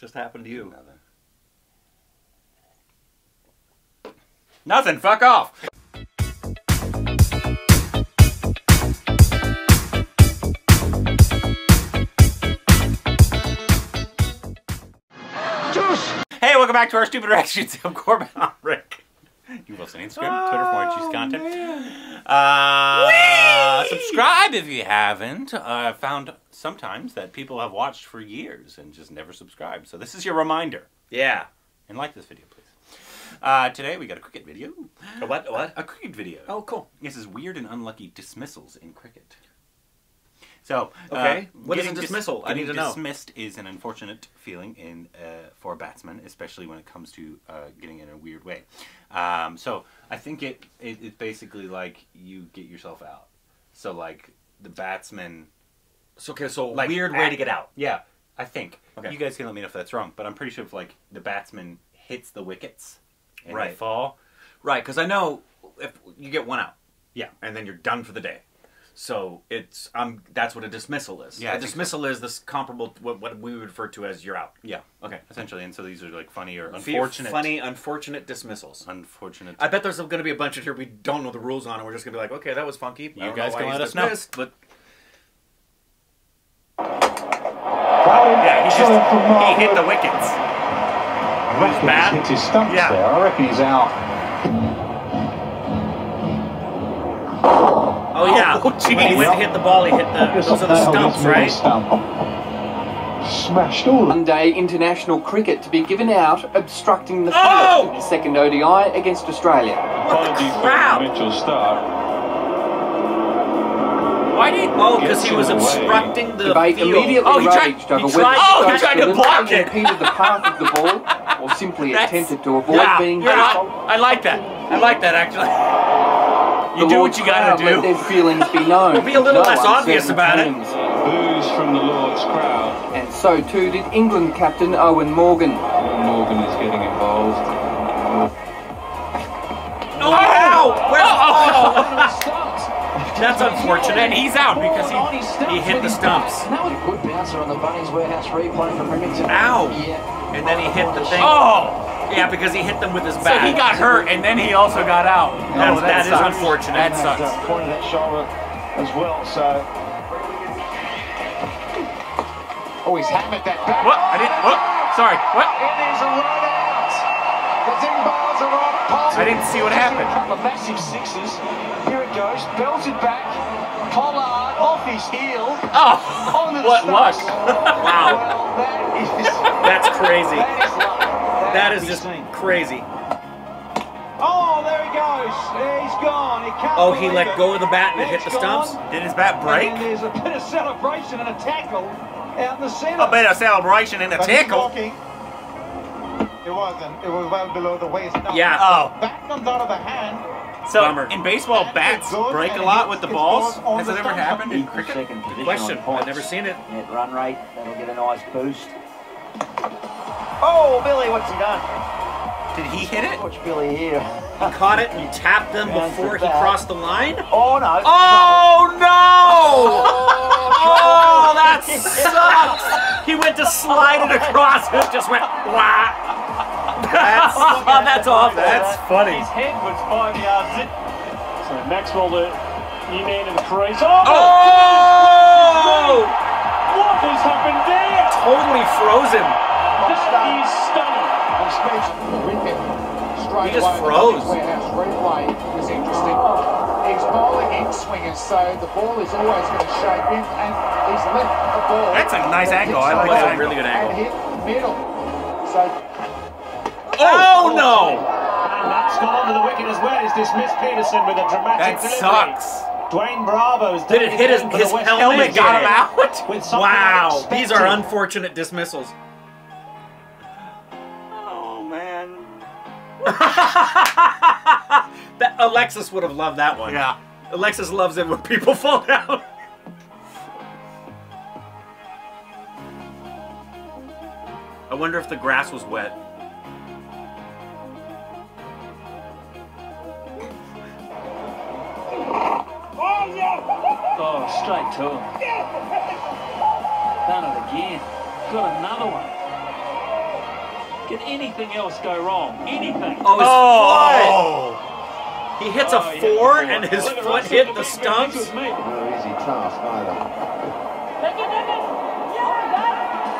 just happened to you? Nothing. Nothing, fuck off! Hey, welcome back to Our Stupid Reactions. I'm Corbin. I'm Rick. You will see Instagram, Twitter for more cheese content. Subscribe if you haven't. I've found sometimes that people have watched for years and just never subscribed. So this is your reminder. Yeah. And like this video, please. Today we got a cricket video. A what? What? A cricket video. Oh, cool. This is weird and unlucky dismissals in cricket. So, okay. What is a dismissal? I need to know. Dismissed is an unfortunate feeling in for a batsman, especially when it comes to getting in a weird way. So I think it's basically like you get yourself out. So like the batsman. So okay, so like, weird way to get out. Yeah, I think. Okay. You guys can let me know if that's wrong, but I'm pretty sure if like the batsman hits the wickets and they fall. Right, because I know if you get one out. Yeah, and then you're done for the day. So it's that's what a dismissal is. Yeah, a dismissal is this comparable to what we would refer to as you're out. Yeah. Okay. Essentially, and so these are like funny or unfortunate. Funny, unfortunate dismissals. Unfortunate. I bet there's going to be a bunch of here we don't know the rules on, and we're just going to be like, okay, that was funky. You guys can let us know. But yeah, he hit the wickets. It was bad. Hit his stumps there. I reckon he's out. Oh, yeah. Oh, when he went to hit the ball, he hit the... Those are the stumps, right? Stump. Smashed all. One day international cricket to be given out, obstructing the field in the second ODI against Australia. What the crap? Mitchell Starc. Why did he... Oh, because he was obstructing the field. Immediately he tried to block it. Impeded the path of the ball, or simply attempted to avoid being... I like that. I like that, actually. You do what you gotta do. Let their feelings be known. We'll be a little less obvious about it. Boos from the Lord's crowd. And so too did England captain Owen Morgan. Morgan is getting involved. Oh! That's unfortunate. He's out because he hit the stumps. That was a good bouncer on the Bunny's Warehouse replay from Remington. Ow! And then he hit the thing. Oh! Yeah, because he hit them with his bat. So he got hurt, and then he also got out. No, that is unfortunate. That sucks. Pointed at Charlotte as well, so... Oh, he's hammered that bat. What? I didn't... What? Sorry. What? It is a run out. The thin balls are on. I didn't see what happened. A couple of massive sixes. Here it goes. Belted back. Pollard off his heel. Oh, what luck. Wow. That's crazy. That is just crazy. Oh, there he goes. He's gone. He can't he let go of the bat and hit the stumps? Did his bat break? And there's a bit of celebration and a tackle out in the center. A bit of celebration and a tackle? It wasn't. It was well below the waist. No, yeah. Oh. Bat comes out of the hand. So, in baseball, bats break a lot with the balls. Has it ever happened in cricket? Question. I've never seen it. At run rate, that'll get a nice boost. Oh, Billy, what's he done? Did he hit it? Watch Billy here. He caught it and tapped them before he crossed the line? Oh, no. Oh, no! Oh, that sucks! He went to slide it across and it just went, wah! That's awful. That's funny. His head was 5 yards in. So Maxwell, he made him crease. Oh! What has happened there? Totally frozen. He's stunning. He just froze. Replay is interesting. He's bowling in swingers, so the ball is always going to shake him, and he's left the ball. That's a nice angle. I like that. That's a really good angle. And hit the middle. So. Oh no! And that's gone to the wicket as well. Is dismissed Peterson with a dramatic delivery. That sucks. Dwayne Bravo's did it hit his helmet? Got him out. Wow. These are unfortunate dismissals. That Alexis would have loved that one. Yeah. Alexis loves it when people fall down. I wonder if the grass was wet. Oh, yeah. Oh, straight to him. Done it again. Got another one. Can anything else go wrong? Anything? Oh, his foot! He hits a four, and his foot hit the stumps. No easy task either.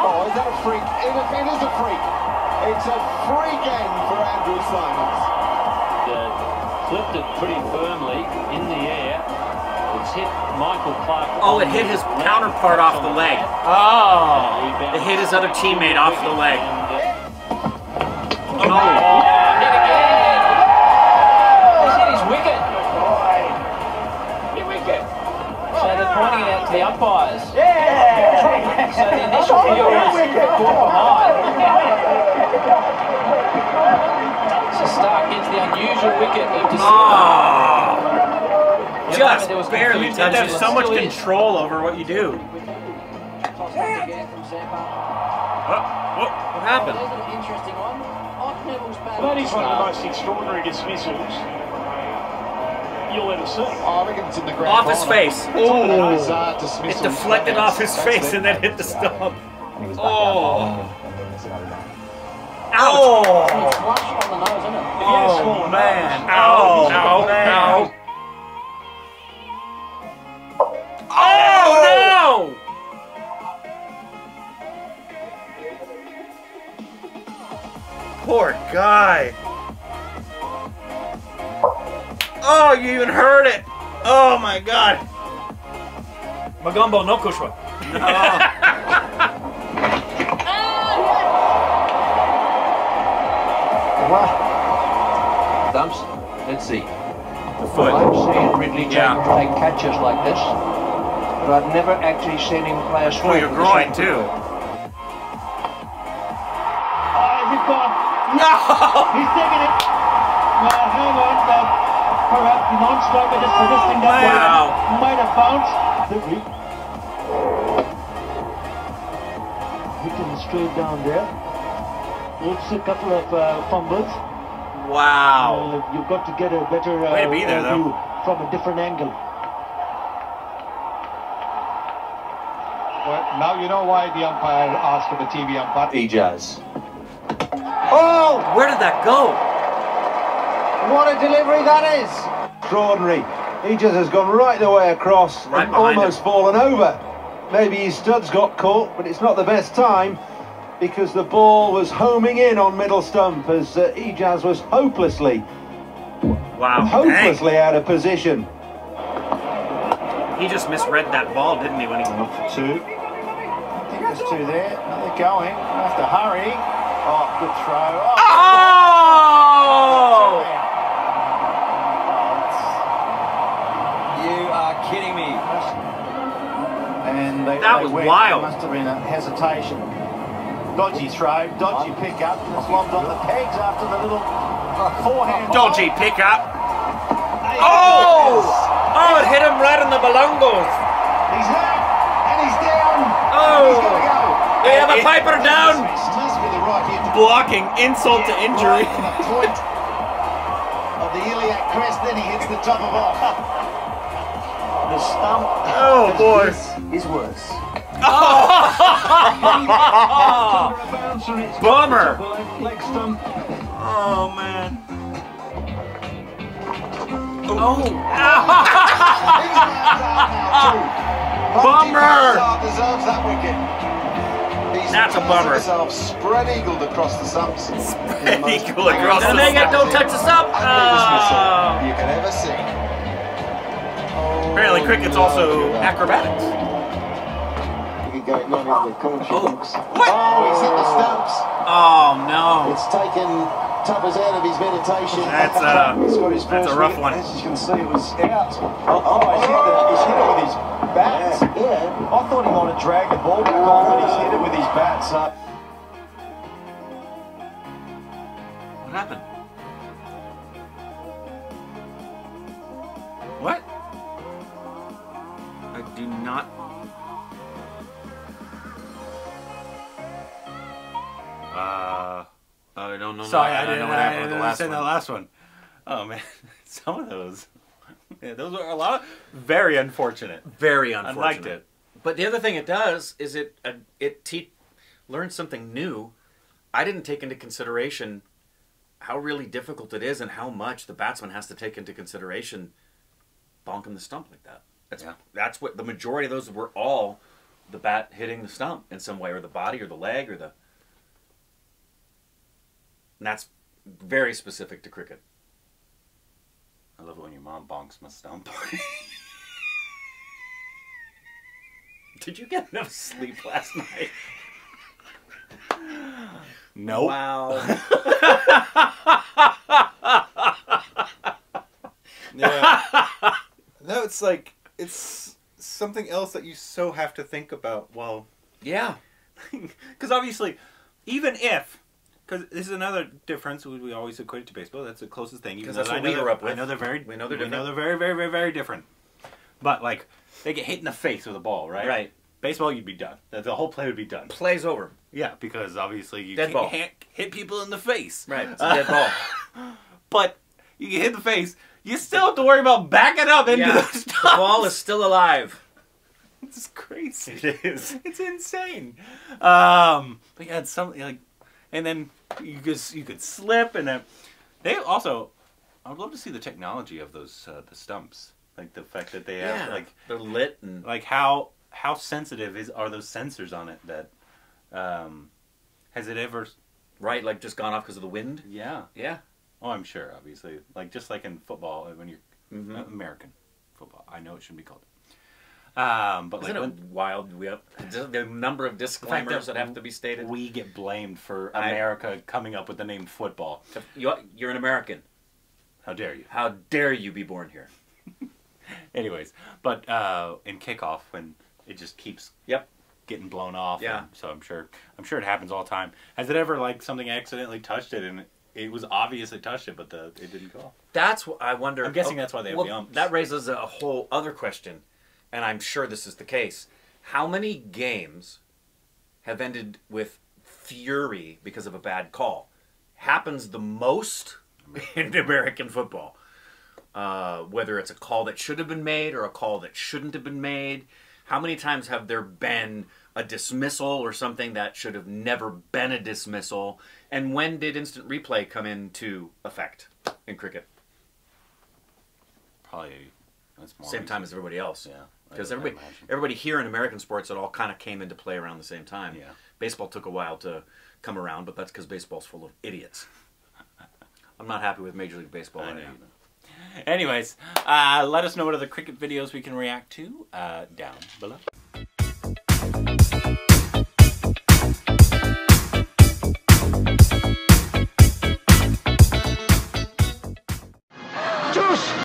Oh, is that a freak? It is a freak. It's a freak end for Andrew Simons. Flipped it pretty firmly in the air. It's hit Michael Clark. Oh, it hit his counterpart off the leg. Oh, it hit his other teammate off the leg. Oh, hit again! He's hit his wicket. Hit wicket. So they're pointing it out to the umpires. Yeah. So the initial view is caught behind. So Stark gets the unusual wicket of December. Just barely touches. You have to have so much control over what you do. What happened? There's an interesting one. That is one of the most extraordinary dismissals you'll ever see. Oh, I reckon it's in the ground. Off his face. Oh, it deflected off his face and then hit the stump. Oh. Ow! Oh, man. Ow. Ow. Ow. Oh, no! Poor guy. Oh, you even heard it. Oh, my God. Magumbo no kushwa. Wow. Dumps. Let's see. The foot. I've seen Ridley Chamberlain take catches like this, but I've never actually seen him play a swing. Oh, you're groin, too. No! He's taking it. Now, hang on. Perhaps non-stop is resisting that one. Wow. Might have bounced. Hitting straight down there. It's a couple of fumbles. Wow. You've got to get a better view from a different angle. Well, now you know why the umpire asked for the TV umpire. Ijaz. Oh! Where did that go? What a delivery that is! Extraordinary. Ijaz has gone right the way across and almost fallen over. Maybe his studs got caught, but it's not the best time because the ball was homing in on middle stump as Ijaz was hopelessly out of position. He just misread that ball, didn't he, when he went for two? I think there's two there. Now they're going. They have to hurry. Oh, good throw. Oh! Oh! You are kidding me. And that was wild. Must have been a hesitation. Dodgy throw, dodgy pickup. It's lobbed on the pegs after the little forehand. Dodgy pickup. Oh! Oh, it hit him right in the belongos. He's hurt, and he's down. Oh! He's going to go. They have a Piper down. Blocking, insult to injury. The point of the iliac crest, then he hits the top of off. The stump. Oh, boy. Is worse. Oh. Bummer. Oh, man. Oh. Bummer. Deserves that wicket. That's a bummer. Spread eagled across the stumps. Spread eagled across the stumps. And they got don't touch the stump. You can ever see. Apparently, cricket's also acrobatics. You can go on the commentary box. What? Oh, he's hit the stumps. Oh no! It's taken Toppers out of his meditation. That's a rough one. As you can see, it was out. Oh, he's hit it with his bat. Yeah. I thought he might have dragged the ball back on, but he's hit it with his bat. So. What happened? What? I do not. I don't know. Sorry, I didn't know what happened with the last one. That last one. Oh man, some of those. Yeah, those are a lot. Very unfortunate. Very unfortunate. I liked it. But the other thing it does is it learns something new I didn't take into consideration how really difficult it is and how much the batsman has to take into consideration bonking the stump like that. That's what the majority of those were, all the bat hitting the stump in some way, or the body or the leg or the... And that's very specific to cricket. I love it when your mom bonks my stump. Did you get enough sleep last night? No. Nope. Wow. Yeah. No, it's like, it's something else that you so have to think about. Well, yeah. Because obviously, even if... Because this is another difference. We always equate it to baseball. That's the closest thing. Because that's what we grew up with. I know they're very, very, very, very, very different. But, like, they get hit in the face with a ball, right? Right. Baseball, you'd be done. The whole play would be done. Play's over. Yeah, because obviously you can't hit people in the face. Right, it's a dead ball. But you get hit in the face, you still have to worry about backing up into the stumps. The ball is still alive. It's crazy. It is. It's insane. But yeah, it's something like... And then you could slip, and then they also... I would love to see the technology of those the stumps, like the fact that they have like they're lit, and like how sensitive are those sensors on it that has it ever like just gone off because of the wind? Yeah, yeah. Oh, I'm sure. Obviously, like just like in football when you're American football. I know it shouldn't be called. But isn't like, it wild? We have the number of disclaimers that have to be stated. We get blamed for America coming up with the name football. You're an American. How dare you? How dare you be born here? Anyways, but in kickoff, when it just keeps getting blown off. Yeah. So I'm sure it happens all the time. Has it ever like something accidentally touched it and it was obvious it touched it, but it didn't go off? That's what I wonder. I'm guessing that's why they have the umps. That raises a whole other question. And I'm sure this is the case. How many games have ended with fury because of a bad call? Happens the most in American football. Whether it's a call that should have been made or a call that shouldn't have been made. How many times have there been a dismissal or something that should have never been a dismissal? And when did instant replay come into effect in cricket? Probably... Same time as everybody else. Yeah. Because everybody here in American sports, it all kind of came into play around the same time. Yeah. Baseball took a while to come around, but that's because baseball's full of idiots. I'm not happy with Major League Baseball right now. Anyways, let us know what other cricket videos we can react to down below. Juice!